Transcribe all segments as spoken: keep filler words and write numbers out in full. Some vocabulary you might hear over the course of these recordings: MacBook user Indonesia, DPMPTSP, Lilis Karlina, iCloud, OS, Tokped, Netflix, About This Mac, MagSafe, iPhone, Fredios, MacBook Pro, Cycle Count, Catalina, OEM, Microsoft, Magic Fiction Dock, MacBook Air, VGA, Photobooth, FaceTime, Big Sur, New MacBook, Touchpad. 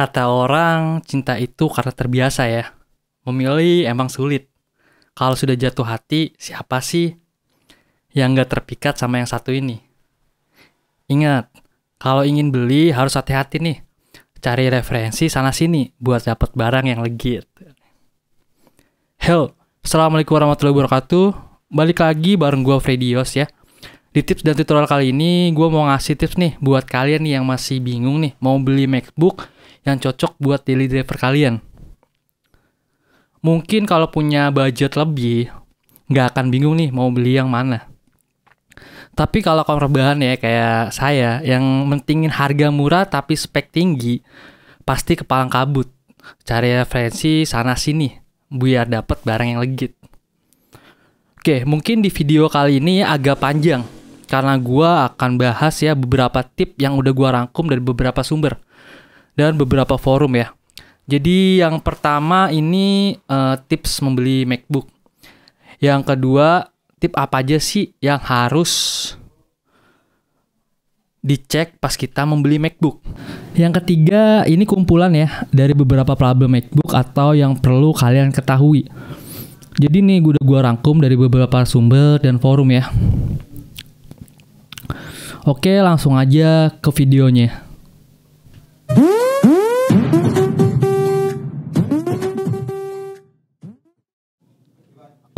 Kata orang, cinta itu karena terbiasa ya. Memilih emang sulit. Kalau sudah jatuh hati, siapa sih yang nggak terpikat sama yang satu ini? Ingat, kalau ingin beli harus hati-hati nih. Cari referensi sana-sini buat dapat barang yang legit. Hell, Assalamualaikum warahmatullahi wabarakatuh. Balik lagi bareng gue Fredios ya. Di tips dan tutorial kali ini, gue mau ngasih tips nih buat kalian nih yang masih bingung nih mau beli MacBook yang cocok buat daily driver kalian. Mungkin kalau punya budget lebih, nggak akan bingung nih mau beli yang mana. Tapi kalau kamu rebahan ya kayak saya, yang mentingin harga murah tapi spek tinggi, pasti kepalang kabut. Cari referensi sana-sini, biar dapat barang yang legit. Oke, mungkin di video kali ini agak panjang, karena gua akan bahas ya beberapa tip yang udah gua rangkum dari beberapa sumber dan beberapa forum ya. Jadi yang pertama ini uh, tips membeli MacBook. Yang kedua, tip apa aja sih yang harus dicek pas kita membeli MacBook. Yang ketiga, ini kumpulan ya dari beberapa problem MacBook atau yang perlu kalian ketahui. Jadi nih udah gua rangkum dari beberapa sumber dan forum ya. Oke, langsung aja ke videonya.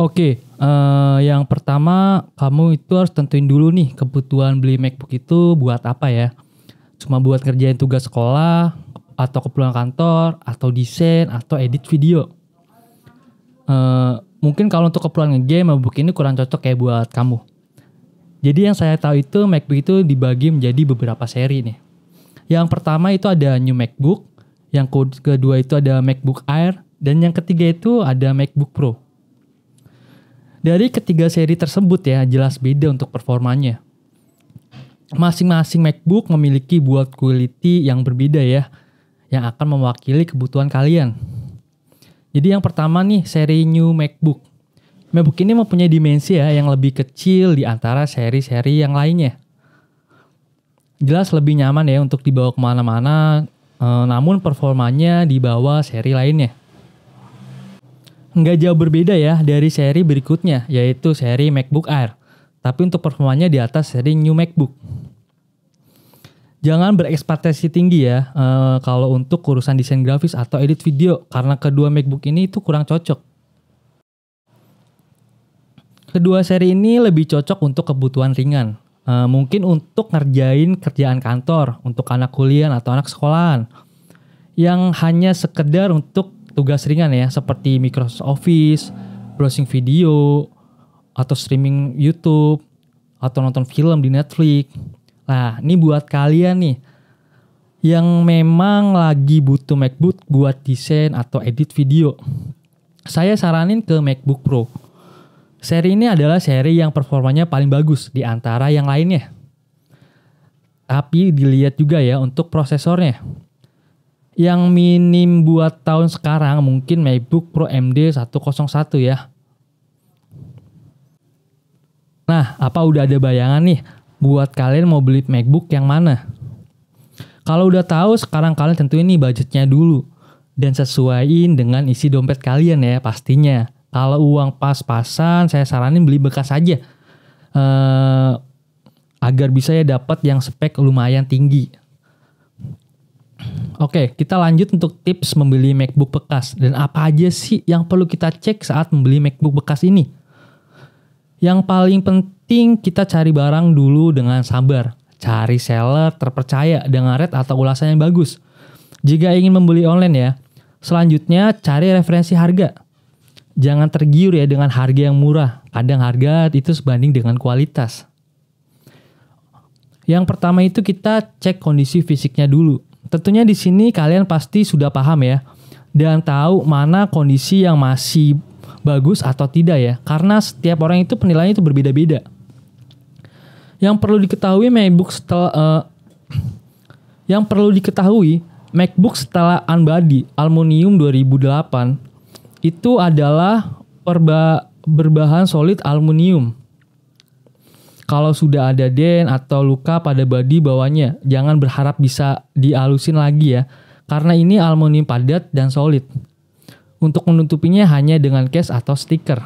Oke, uh, yang pertama kamu itu harus tentuin dulu nih kebutuhan beli MacBook itu buat apa ya. Cuma buat ngerjain tugas sekolah, atau keperluan kantor, atau desain, atau edit video. Uh, mungkin kalau untuk keperluan nge-game, MacBook ini kurang cocok kayak buat kamu. Jadi yang saya tahu itu MacBook itu dibagi menjadi beberapa seri nih. Yang pertama itu ada New MacBook, yang kedua itu ada MacBook Air, dan yang ketiga itu ada MacBook Pro. Dari ketiga seri tersebut ya, jelas beda untuk performanya. Masing-masing MacBook memiliki build quality yang berbeda ya, yang akan mewakili kebutuhan kalian. Jadi yang pertama nih, seri New MacBook. MacBook ini mempunyai dimensi ya, yang lebih kecil di antara seri-seri yang lainnya. Jelas lebih nyaman ya untuk dibawa kemana-mana, e, namun performanya di bawah seri lainnya. Nggak jauh berbeda ya dari seri berikutnya, yaitu seri MacBook Air. Tapi untuk performanya di atas seri New MacBook. Jangan berekspektasi tinggi ya e, kalau untuk urusan desain grafis atau edit video, karena kedua MacBook ini itu kurang cocok. Kedua seri ini lebih cocok untuk kebutuhan ringan. E, mungkin untuk ngerjain kerjaan kantor, untuk anak kuliah atau anak sekolahan. Yang hanya sekedar untuk tugas ringan ya, seperti Microsoft Office, browsing video, atau streaming YouTube, atau nonton film di Netflix. Nah, ini buat kalian nih, yang memang lagi butuh MacBook buat desain atau edit video. Saya saranin ke MacBook Pro. Seri ini adalah seri yang performanya paling bagus di antara yang lainnya. Tapi dilihat juga ya untuk prosesornya. Yang minim buat tahun sekarang mungkin MacBook Pro M D seratus satu ya. Nah, apa udah ada bayangan nih buat kalian mau beli MacBook yang mana? Kalau udah tahu, sekarang kalian tentuin nih budgetnya dulu. Dan sesuaiin dengan isi dompet kalian ya pastinya. Kalau uang pas-pasan, saya saranin beli bekas aja. Eh, agar bisa ya dapat yang spek lumayan tinggi. Oke, kita lanjut untuk tips membeli MacBook bekas. Dan apa aja sih yang perlu kita cek saat membeli MacBook bekas ini? Yang paling penting, kita cari barang dulu dengan sabar. Cari seller terpercaya dengan rate atau ulasan yang bagus. Jika ingin membeli online ya. Selanjutnya, cari referensi harga. Jangan tergiur ya dengan harga yang murah. Kadang harga itu sebanding dengan kualitas. Yang pertama itu kita cek kondisi fisiknya dulu. Tentunya di sini kalian pasti sudah paham ya, dan tahu mana kondisi yang masih bagus atau tidak ya, karena setiap orang itu penilaiannya itu berbeda-beda. Yang perlu diketahui MacBook setelah uh, yang perlu diketahui MacBook setelah unbody aluminium dua ribu delapan itu adalah perba, berbahan solid aluminium. Kalau sudah ada dent atau luka pada body bawahnya, jangan berharap bisa dialusin lagi ya, karena ini aluminium padat dan solid. Untuk menutupinya hanya dengan case atau stiker.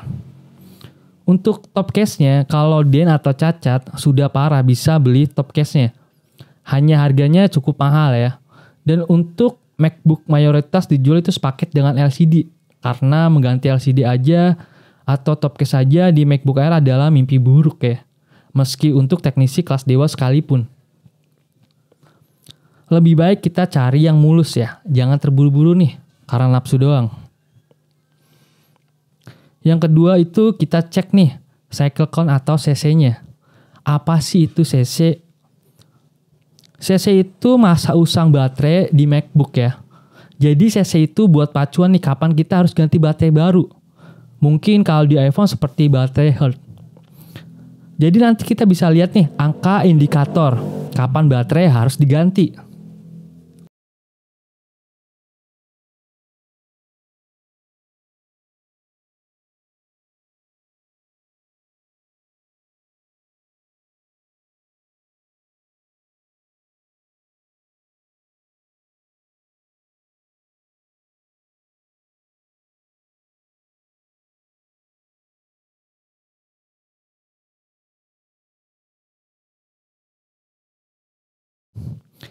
Untuk top case-nya, kalau dent atau cacat, sudah parah bisa beli top case-nya. Hanya harganya cukup mahal ya. Dan untuk MacBook mayoritas dijual itu sepaket dengan L C D. Karena mengganti L C D aja atau top case aja di MacBook Air adalah mimpi buruk ya. Meski untuk teknisi kelas dewa sekalipun. Lebih baik kita cari yang mulus ya. Jangan terburu-buru nih, karena nafsu doang. Yang kedua itu kita cek nih, cycle count atau C C-nya. Apa sih itu C C? C C itu masa usang baterai di MacBook ya. Jadi C C itu buat pacuan nih kapan kita harus ganti baterai baru. Mungkin kalau di iPhone seperti baterai health. Jadi nanti kita bisa lihat nih angka indikator kapan baterai harus diganti.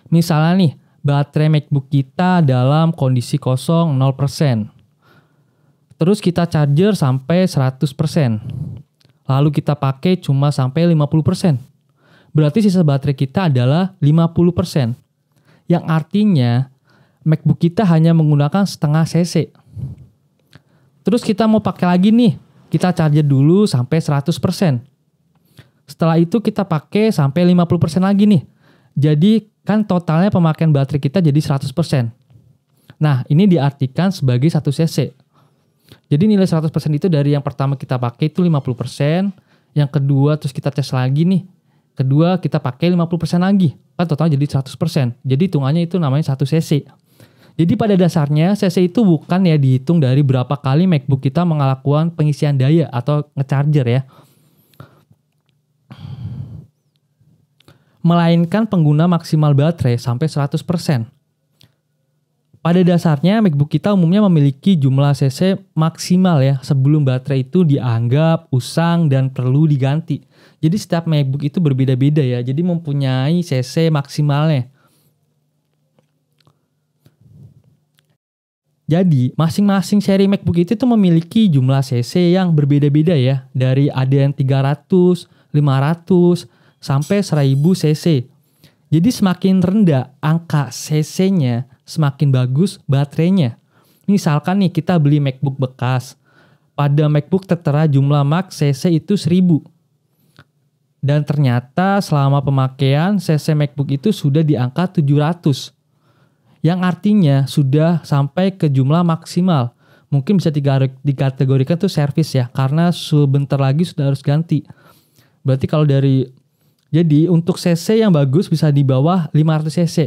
Misalnya nih, baterai MacBook kita dalam kondisi kosong, nol persen. Terus kita charger sampai seratus persen. Lalu kita pakai cuma sampai lima puluh persen. Berarti sisa baterai kita adalah lima puluh persen. Yang artinya, MacBook kita hanya menggunakan setengah C C. Terus kita mau pakai lagi nih, kita charger dulu sampai seratus persen. Setelah itu kita pakai sampai lima puluh persen lagi nih. Jadi kan totalnya pemakaian baterai kita jadi seratus persen. Nah, ini diartikan sebagai satu C C. Jadi nilai seratus persen itu dari yang pertama kita pakai itu lima puluh persen, yang kedua terus kita tes lagi nih. Kedua kita pakai lima puluh persen lagi. Kan totalnya jadi seratus persen. Jadi hitungannya itu namanya satu C C. Jadi pada dasarnya C C itu bukan ya dihitung dari berapa kali MacBook kita melakukan pengisian daya atau ngecharger ya. Melainkan pengguna maksimal baterai sampai seratus persen. Pada dasarnya, MacBook kita umumnya memiliki jumlah C C maksimal ya, sebelum baterai itu dianggap usang dan perlu diganti. Jadi setiap MacBook itu berbeda-beda ya, jadi mempunyai C C maksimalnya. Jadi, masing-masing seri MacBook itu tuh memiliki jumlah C C yang berbeda-beda ya, dari ada yang tiga ratus, lima ratus, sampai seribu C C. Jadi semakin rendah angka C C-nya, semakin bagus baterainya. Misalkan nih kita beli MacBook bekas. Pada MacBook tertera jumlah max C C itu seribu. Dan ternyata selama pemakaian C C MacBook itu sudah di angka tujuh ratus. Yang artinya sudah sampai ke jumlah maksimal. Mungkin bisa dikategorikan tuh servis ya, karena sebentar lagi sudah harus ganti. Berarti kalau dari Jadi untuk C C yang bagus bisa di bawah lima ratus C C.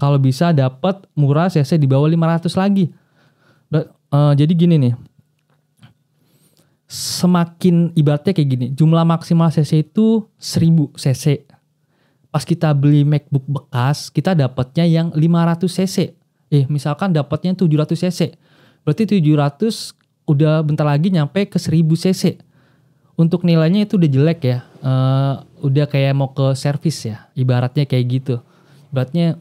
Kalau bisa dapat murah C C di bawah lima ratus lagi. Uh, jadi gini nih. Semakin ibaratnya kayak gini. Jumlah maksimal C C itu seribu C C. Pas kita beli MacBook bekas, kita dapatnya yang lima ratus C C. Eh misalkan dapatnya tujuh ratus C C. Berarti tujuh ratus udah bentar lagi nyampe ke seribu C C. Untuk nilainya itu udah jelek ya. Uh, udah kayak mau ke servis ya. Ibaratnya kayak gitu. Ibaratnya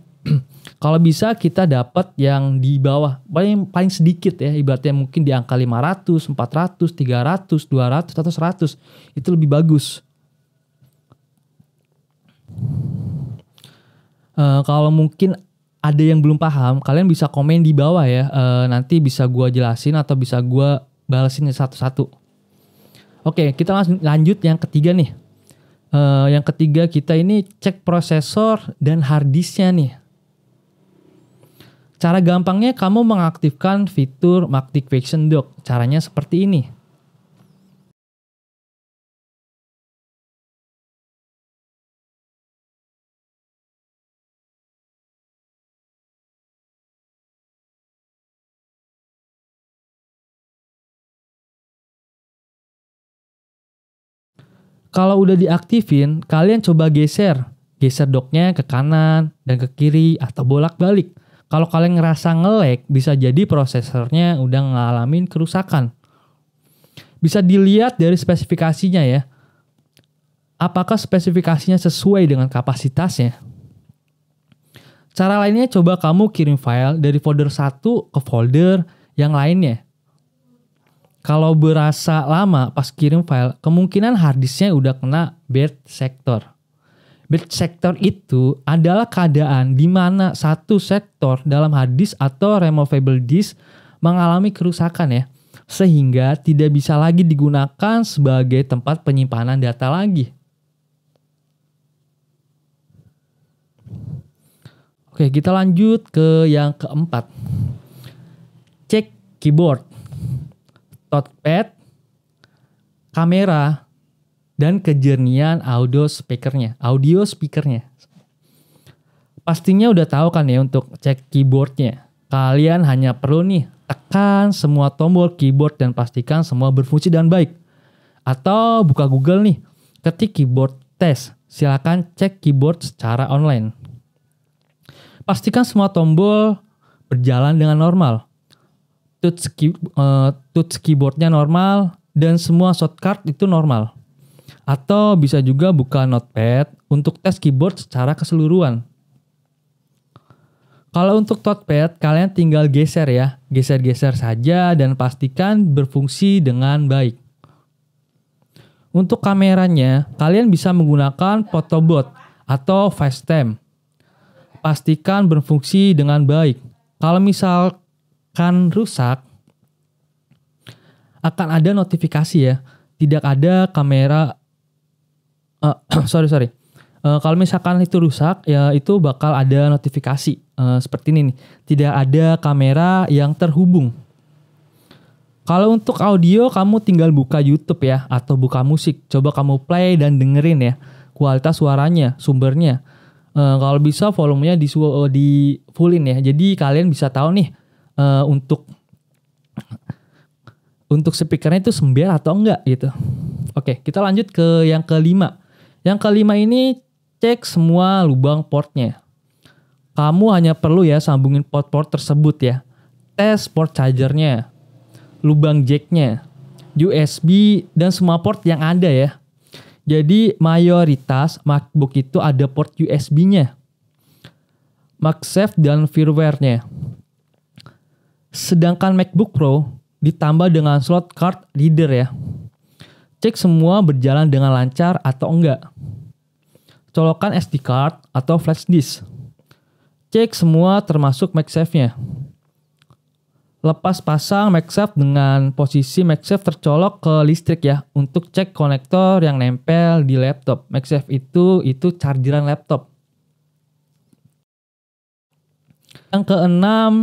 kalau bisa kita dapat yang di bawah. Paling, paling sedikit ya. Ibaratnya mungkin di angka lima ratus, empat ratus, tiga ratus, dua ratus, atau seratus. Itu lebih bagus. Uh, kalau mungkin ada yang belum paham, kalian bisa komen di bawah ya. Uh, nanti bisa gua jelasin atau bisa gua balesin satu-satu. Oke, kita langsung lanjut yang ketiga nih. Uh, yang ketiga kita ini cek prosesor dan harddisknya nih. Cara gampangnya kamu mengaktifkan fitur Magic Fiction Dock. Caranya seperti ini. Kalau udah diaktifin, kalian coba geser. Geser docknya ke kanan dan ke kiri atau bolak-balik. Kalau kalian ngerasa nge-lag, bisa jadi prosesornya udah ngalamin kerusakan. Bisa dilihat dari spesifikasinya ya. Apakah spesifikasinya sesuai dengan kapasitasnya? Cara lainnya, coba kamu kirim file dari folder satu ke folder yang lainnya. Kalau berasa lama pas kirim file, kemungkinan harddisknya udah kena bad sector. Bad sector itu adalah keadaan di mana satu sektor dalam harddisk atau removable disk mengalami kerusakan ya, sehingga tidak bisa lagi digunakan sebagai tempat penyimpanan data lagi. Oke, kita lanjut ke yang keempat. Cek keyboard, touchpad, kamera, dan kejernihan audio speakernya. Audio speakernya. Pastinya udah tahu kan ya untuk cek keyboardnya. Kalian hanya perlu nih tekan semua tombol keyboard dan pastikan semua berfungsi dengan baik. Atau buka Google nih, ketik keyboard test. Silakan cek keyboard secara online. Pastikan semua tombol berjalan dengan normal. Touch, key, uh, touch keyboardnya normal dan semua shortcut itu normal. Atau bisa juga buka notepad untuk tes keyboard secara keseluruhan. Kalau untuk touchpad, kalian tinggal geser ya. Geser-geser saja dan pastikan berfungsi dengan baik. Untuk kameranya, kalian bisa menggunakan Photobooth atau FaceTime. Pastikan berfungsi dengan baik. Kalau misalkan rusak, akan ada notifikasi ya. Tidak ada kamera. Uh, sorry sorry. Uh, kalau misalkan itu rusak, ya itu bakal ada notifikasi uh, seperti ini nih. Tidak ada kamera yang terhubung. Kalau untuk audio, kamu tinggal buka YouTube ya atau buka musik. Coba kamu play dan dengerin ya kualitas suaranya, sumbernya. Uh, kalau bisa volumenya di, uh, di fullin ya. Jadi kalian bisa tahu nih uh, untuk untuk speakernya itu sember atau enggak gitu. Oke, kita lanjut ke yang kelima. Yang kelima ini cek semua lubang portnya. Kamu hanya perlu ya sambungin port-port tersebut ya. Tes port chargernya, lubang jacknya, U S B dan semua port yang ada ya. Jadi mayoritas MacBook itu ada port U S B-nya, MagSafe dan firmware-nya. Sedangkan MacBook Pro ditambah dengan slot card reader ya. Cek semua berjalan dengan lancar atau enggak. Colokan S D card atau flash disk. Cek semua termasuk MagSafe-nya. Lepas pasang MagSafe dengan posisi MagSafe tercolok ke listrik ya, untuk cek konektor yang nempel di laptop. MagSafe itu itu chargeran laptop. Yang keenam,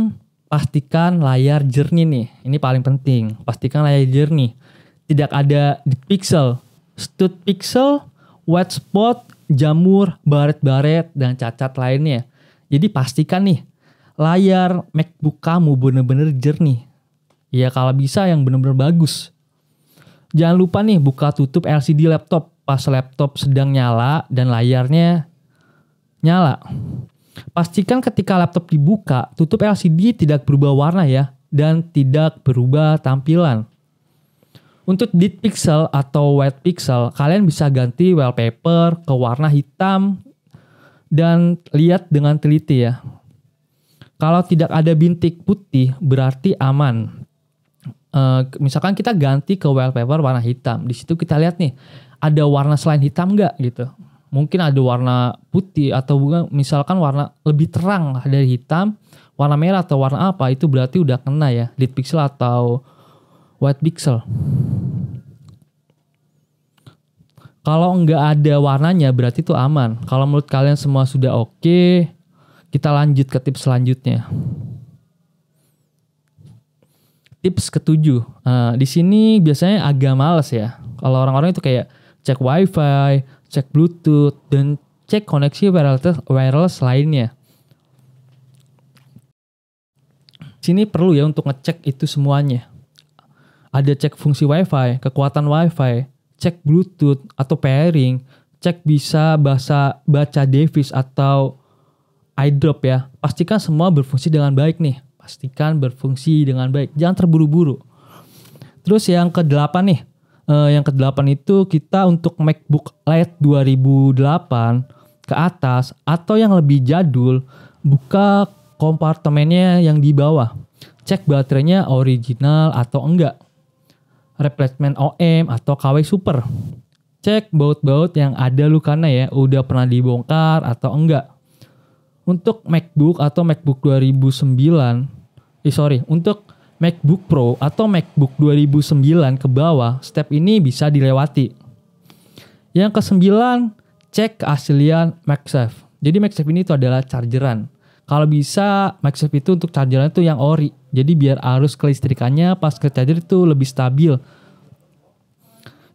pastikan layar jernih nih. Ini paling penting. Pastikan layar jernih. Tidak ada dead pixel, stud pixel, white spot, jamur, baret-baret dan cacat lainnya. Jadi pastikan nih layar MacBook kamu bener-bener jernih. Ya kalau bisa yang bener-bener bagus. Jangan lupa nih buka tutup L C D laptop pas laptop sedang nyala dan layarnya nyala. Pastikan ketika laptop dibuka, tutup L C D tidak berubah warna ya dan tidak berubah tampilan. Untuk dead pixel atau white pixel, kalian bisa ganti wallpaper ke warna hitam dan lihat dengan teliti ya. Kalau tidak ada bintik putih, berarti aman. E, misalkan kita ganti ke wallpaper warna hitam. Di situ kita lihat nih, ada warna selain hitam nggak gitu. Mungkin ada warna putih atau misalkan warna lebih terang dari hitam, warna merah atau warna apa, itu berarti udah kena ya, dead pixel atau white pixel. Kalau nggak ada warnanya, berarti itu aman. Kalau menurut kalian semua sudah oke, kita lanjut ke tips selanjutnya. Tips ketujuh. Nah, di sini biasanya agak males ya. Kalau orang-orang itu kayak cek wifi, cek bluetooth, dan cek koneksi wireless, wireless lainnya. Sini perlu ya untuk ngecek itu semuanya. Ada cek fungsi wifi, kekuatan wifi, cek bluetooth atau pairing, cek bisa bahasa baca device atau eyedrop ya. Pastikan semua berfungsi dengan baik nih. Pastikan berfungsi dengan baik. Jangan terburu-buru. Terus yang kedelapan nih. Uh, yang kedelapan itu kita untuk MacBook Lite dua ribu delapan ke atas atau yang lebih jadul, buka kompartemennya yang di bawah. Cek baterainya original atau enggak. Replacement O M atau K W Super. Cek baut-baut yang ada lukanya ya, udah pernah dibongkar atau enggak. Untuk MacBook atau MacBook dua ribu sembilan, eh sorry, untuk MacBook Pro atau MacBook dua ribu sembilan ke bawah, step ini bisa dilewati. Yang kesembilan, cek keaslian MagSafe. Jadi MagSafe ini itu adalah chargeran. Kalau bisa MagSafe itu untuk chargeran itu yang ori. Jadi biar arus kelistrikannya pas ke charger itu lebih stabil.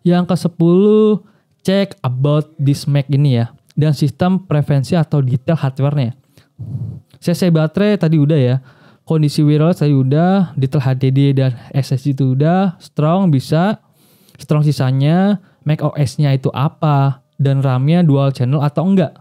Yang kesepuluh, cek about this Mac ini ya. Dan sistem prevensi atau detail hardware-nya. C C baterai tadi udah ya. Kondisi wireless tadi udah. Detail H D D dan S S D itu udah. Strong bisa. Strong sisanya. Mac O S-nya itu apa. Dan RAM-nya dual channel atau enggak.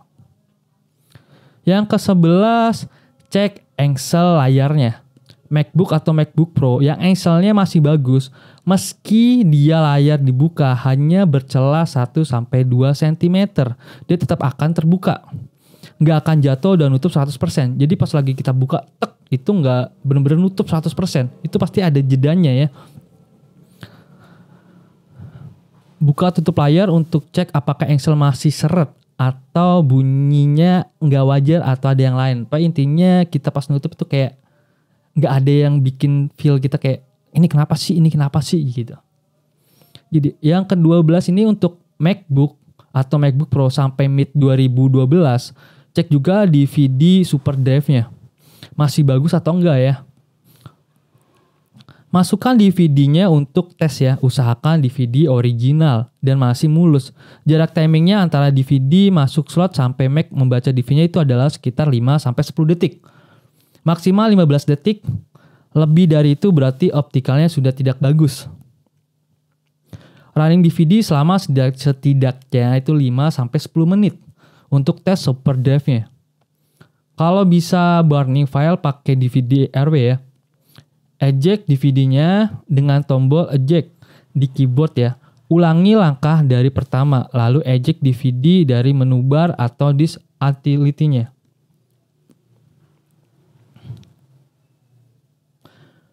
Yang kesebelas, cek engsel layarnya. MacBook atau MacBook Pro yang engselnya masih bagus meski dia layar dibuka hanya bercelah satu sampai dua sentimeter, dia tetap akan terbuka, nggak akan jatuh dan nutup seratus persen. Jadi pas lagi kita buka tek, itu nggak bener-bener nutup seratus persen, itu pasti ada jedanya ya. Buka tutup layar untuk cek apakah engsel masih seret atau bunyinya nggak wajar atau ada yang lain. Pak, intinya kita pas nutup itu kayak nggak ada yang bikin feel kita kayak ini kenapa sih, ini kenapa sih gitu. Jadi yang kedua belas ini untuk MacBook atau MacBook Pro sampai mid dua ribu dua belas, cek juga D V D SuperDrive-nya. Masih bagus atau enggak ya? Masukkan D V D-nya untuk tes ya, usahakan D V D original dan masih mulus. Jarak timingnya antara D V D masuk slot sampai Mac membaca D V D-nya itu adalah sekitar lima sampai sepuluh detik. Maksimal lima belas detik, lebih dari itu berarti optikalnya sudah tidak bagus. Running D V D selama setidaknya itu lima sampai sepuluh menit untuk tes SuperDrive-nya. Kalau bisa burning file pakai D V D R W ya. Eject D V D-nya dengan tombol eject di keyboard ya. Ulangi langkah dari pertama, lalu eject D V D dari menu bar atau disk utility-nya.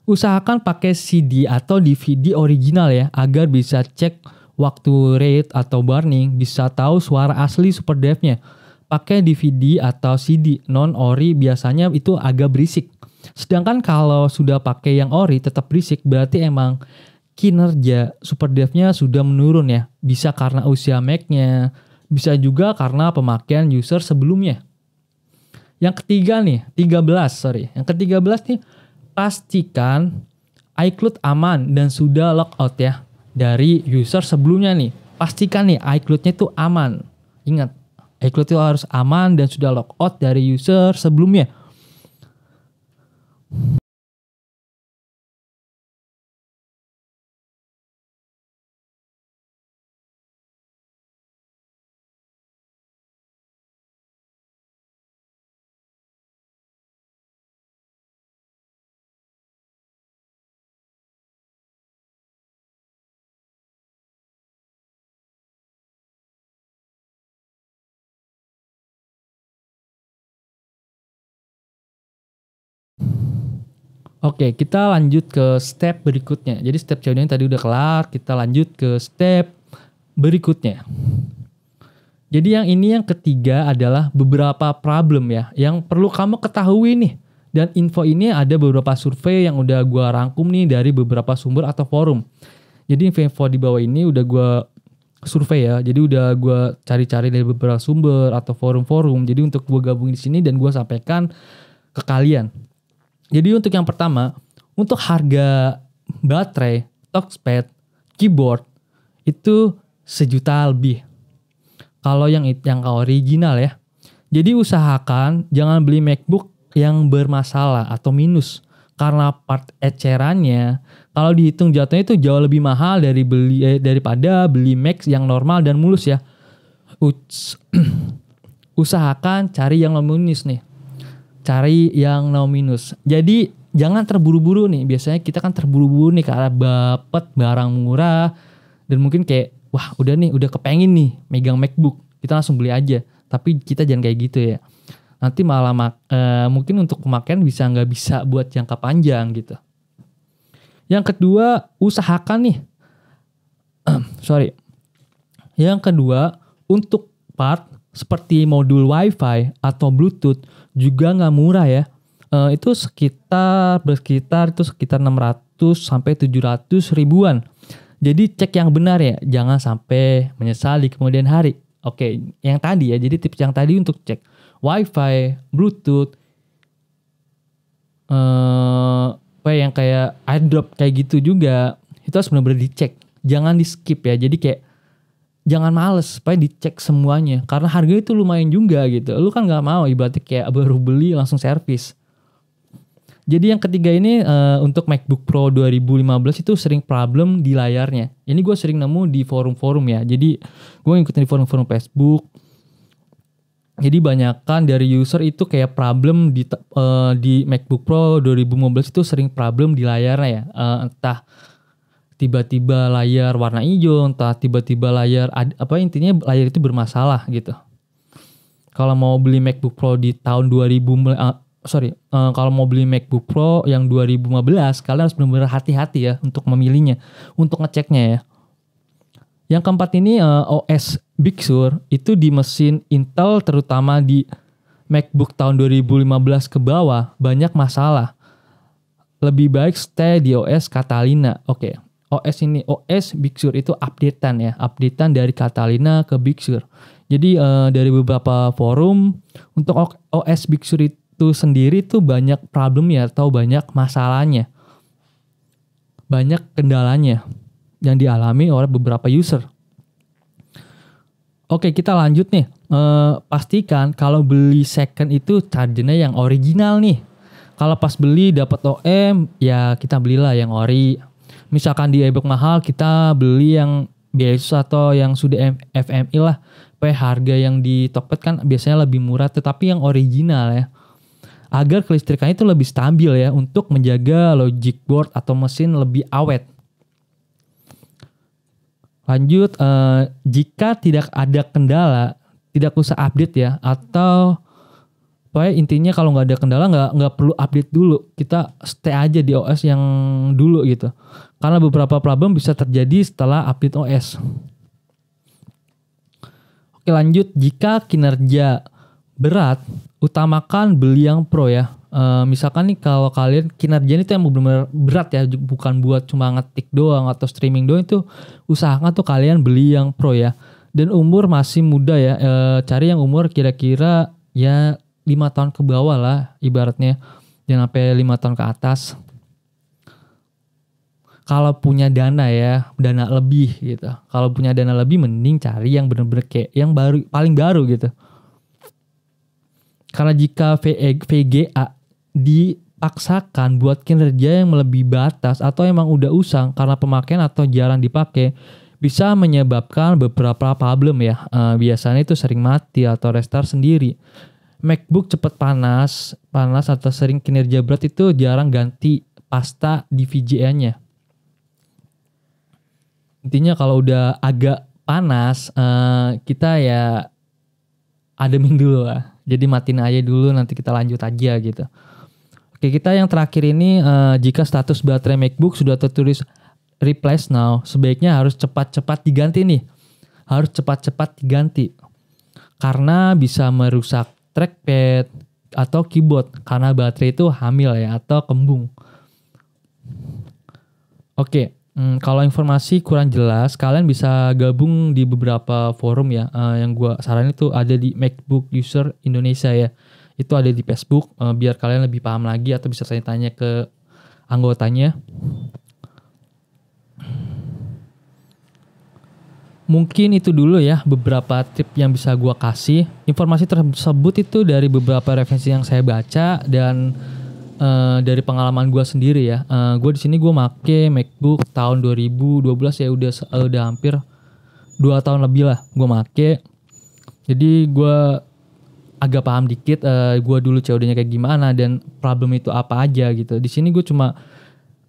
Usahakan pakai C D atau D V D original ya, agar bisa cek waktu read atau burning, bisa tahu suara asli SuperDrive-nya. Pakai D V D atau C D non-ori biasanya itu agak berisik. Sedangkan kalau sudah pakai yang ori tetap berisik, berarti emang kinerja SuperDrive-nya sudah menurun ya. Bisa karena usia Mac-nya, bisa juga karena pemakaian user sebelumnya. Yang ketiga nih, tiga belas sorry, yang ketiga belas nih, pastikan iCloud aman dan sudah logout ya dari user sebelumnya nih. Pastikan nih iCloud-nya itu aman. Ingat, iCloud itu harus aman dan sudah logout dari user sebelumnya. Oke, kita lanjut ke step berikutnya. Jadi step selanjutnya tadi udah kelar, kita lanjut ke step berikutnya. Jadi yang ini yang ketiga adalah beberapa problem ya, yang perlu kamu ketahui nih. Dan info ini ada beberapa survei yang udah gua rangkum nih dari beberapa sumber atau forum. Jadi info-info di bawah ini udah gua survei ya, jadi udah gua cari-cari dari beberapa sumber atau forum-forum. Jadi untuk gua gabung di sini dan gua sampaikan ke kalian. Jadi untuk yang pertama, untuk harga baterai, touchpad, keyboard itu sejuta lebih. Kalau yang yang original ya. Jadi usahakan jangan beli MacBook yang bermasalah atau minus karena part ecerannya kalau dihitung jatuhnya itu jauh lebih mahal dari beli eh, daripada beli Mac yang normal dan mulus ya. Uts, usahakan cari yang non-minus nih. cari yang no minus. Jadi jangan terburu-buru nih. Biasanya kita kan terburu-buru nih ke arah bapet barang murah. Dan mungkin kayak wah udah nih, udah kepengen nih megang MacBook, kita langsung beli aja. Tapi kita jangan kayak gitu ya. Nanti malah mak- e, mungkin untuk pemakaian bisa nggak bisa buat jangka panjang gitu. Yang kedua, usahakan nih. Sorry. Yang kedua, untuk part seperti modul Wi-Fi atau Bluetooth juga nggak murah ya. E, itu sekitar berkitar itu sekitar enam ratus sampai tujuh ratus ribuan. Jadi cek yang benar ya, jangan sampai menyesali kemudian hari. Oke, yang tadi ya. Jadi tips yang tadi untuk cek Wi-Fi, Bluetooth, eh, apa yang kayak airdrop kayak gitu juga, itu harus benar-benar dicek. Jangan di skip ya. Jadi kayak jangan males, supaya dicek semuanya. Karena harganya itu lumayan juga gitu. Lu kan gak mau ibaratnya kayak baru beli langsung servis. Jadi yang ketiga ini uh, untuk MacBook Pro dua ribu lima belas itu sering problem di layarnya. Ini gue sering nemu di forum-forum ya. Jadi gue ngikutin di forum-forum Facebook. Jadi banyakan dari user itu kayak problem di, uh, di MacBook Pro dua ribu lima belas itu sering problem di layarnya ya. Uh, entah... tiba-tiba layar warna hijau, entah tiba-tiba layar, apa intinya layar itu bermasalah gitu. Kalau mau beli MacBook Pro di tahun dua ribu, uh, sorry, uh, kalau mau beli MacBook Pro yang dua ribu lima belas, kalian harus benar-benar hati-hati ya untuk memilihnya, untuk ngeceknya ya. Yang keempat ini uh, O S Big Sur, itu di mesin Intel terutama di MacBook tahun dua ribu lima belas ke bawah, banyak masalah. Lebih baik stay di O S Catalina, oke. Okay. O S ini, O S Big Sur itu updatean ya, updatean dari Catalina ke Big Sur. Jadi e, dari beberapa forum untuk O S Big Sur itu sendiri tuh banyak problemnya atau banyak masalahnya, banyak kendalanya yang dialami oleh beberapa user. Oke, kita lanjut nih. E, pastikan kalau beli second itu chargernya yang original nih. Kalau pas beli dapat O M, ya kita belilah yang ori. Misalkan di e-book mahal kita beli yang biasa atau yang sudah F M I lah. Supaya harga yang di Tokped kan biasanya lebih murah tetapi yang original ya. Agar kelistrikannya itu lebih stabil ya untuk menjaga logic board atau mesin lebih awet. Lanjut, eh, jika tidak ada kendala, tidak usah update ya atau... Pokoknya intinya kalau nggak ada kendala nggak nggak perlu update dulu, kita stay aja di O S yang dulu gitu. Karena beberapa problem bisa terjadi setelah update O S. Oke lanjut, jika kinerja berat, utamakan beli yang pro ya. E, misalkan nih kalau kalian kinerjanya itu yang benar-benar berat ya, bukan buat cuma ngetik doang atau streaming doang, itu usahakan tuh kalian beli yang pro ya. Dan umur masih muda ya, e, cari yang umur kira-kira ya lima tahun ke bawah lah ibaratnya. Jangan sampai lima tahun ke atas. Kalau punya dana ya, dana lebih gitu. Kalau punya dana lebih mending cari yang bener-bener kayak yang baru, paling baru gitu. Karena jika V G A dipaksakan buat kinerja yang melebihi batas atau emang udah usang karena pemakaian atau jarang dipakai, bisa menyebabkan beberapa problem ya. E, biasanya itu sering mati atau restart sendiri. MacBook cepat panas, panas atau sering kinerja berat itu jarang ganti pasta di V G A-nya. Intinya kalau udah agak panas, eh, kita ya ademin dulu lah. Jadi matiin aja dulu, nanti kita lanjut aja gitu. Oke, kita yang terakhir ini, eh, jika status baterai MacBook sudah tertulis replace now, sebaiknya harus cepat-cepat diganti nih. Harus cepat-cepat diganti. Karena bisa merusak trackpad atau keyboard karena baterai itu hamil ya atau kembung. Oke, hmm, kalau informasi kurang jelas kalian bisa gabung di beberapa forum ya. Uh, yang gue saranin itu ada di MacBook User Indonesia ya. Itu ada di Facebook, uh, biar kalian lebih paham lagi atau bisa tanya-tanya ke anggotanya. Mungkin itu dulu ya beberapa tip yang bisa gue kasih. Informasi tersebut itu dari beberapa referensi yang saya baca dan uh, dari pengalaman gue sendiri ya. Uh, gue di sini gue make MacBook tahun dua ribu dua belas ya, udah udah hampir dua tahun lebih lah gue make. Jadi gue agak paham dikit uh, gue dulu C O D-nya kayak gimana dan problem itu apa aja gitu. Di sini gue cuma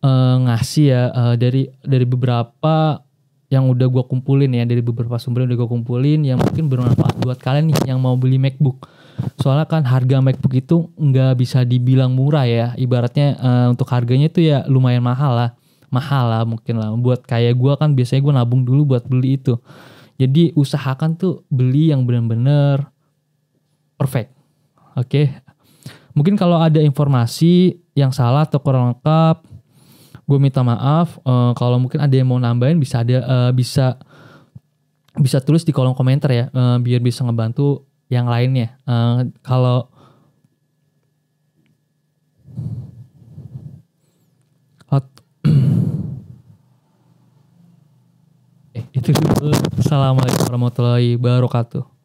uh, ngasih ya uh, dari dari beberapa yang udah gue kumpulin ya, dari beberapa sumber yang udah gue kumpulin yang mungkin bermanfaat buat kalian nih yang mau beli MacBook. Soalnya kan harga MacBook itu nggak bisa dibilang murah ya, ibaratnya uh, untuk harganya itu ya lumayan mahal lah, mahal lah mungkin lah. Buat kayak gue kan biasanya gue nabung dulu buat beli itu. Jadi usahakan tuh beli yang benar-benar perfect, oke? Okay? Mungkin kalau ada informasi yang salah atau kurang lengkap, gue minta maaf. Uh, kalau mungkin ada yang mau nambahin bisa ada uh, bisa bisa tulis di kolom komentar ya, uh, biar bisa ngebantu yang lainnya. Uh, kalau hot eh, itu dulu. Assalamualaikum warahmatullahi wabarakatuh.